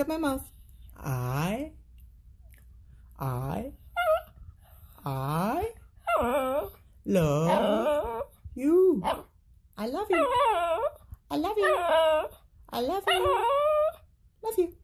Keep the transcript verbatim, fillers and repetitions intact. Look at my mouth. I, I, I love you. I love you. I love you. I love you. Love you.